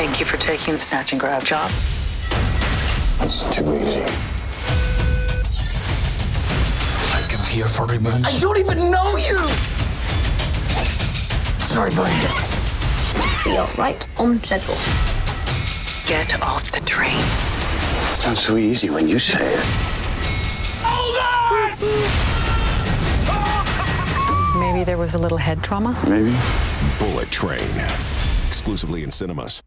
Thank you for taking the snatch and grab job. It's too easy. I come here for revenge. I don't even know you! Sorry, buddy. We are right on schedule. Get off the train. It sounds so easy when you say it. Hold on! Maybe there was a little head trauma? Maybe. Bullet Train. Exclusively in cinemas.